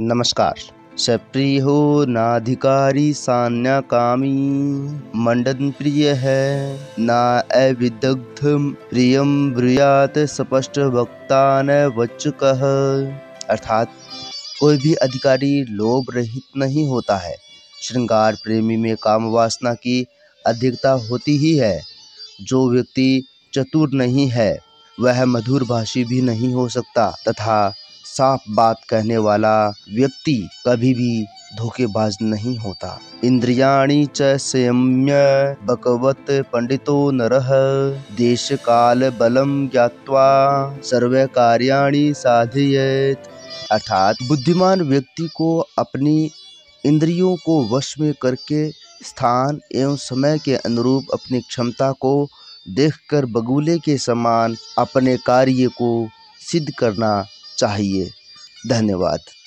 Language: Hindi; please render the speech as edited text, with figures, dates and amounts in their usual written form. नमस्कार। सप्रिय हो नाधिकारी सान्या कामी, मंडन प्रिय है ना अविदग्ध प्रियम ब्रुयात स्पष्ट वक्ता न वच कह। अर्थात कोई भी अधिकारी लोभ रहित नहीं होता है। श्रृंगार प्रेमी में काम वासना की अधिकता होती ही है। जो व्यक्ति चतुर नहीं है वह मधुर भाषी भी नहीं हो सकता, तथा साफ बात कहने वाला व्यक्ति कभी भी धोखेबाज नहीं होता। इंद्रियाणि च संयम्य बकवत पंडितो नरः, देश काल बलम ज्ञात्वा सर्व कार्याणि साधयेत्। अर्थात बुद्धिमान व्यक्ति को अपनी इंद्रियों को वश में करके स्थान एवं समय के अनुरूप अपनी क्षमता को देखकर बगुले के समान अपने कार्य को सिद्ध करना चाहिए। धन्यवाद।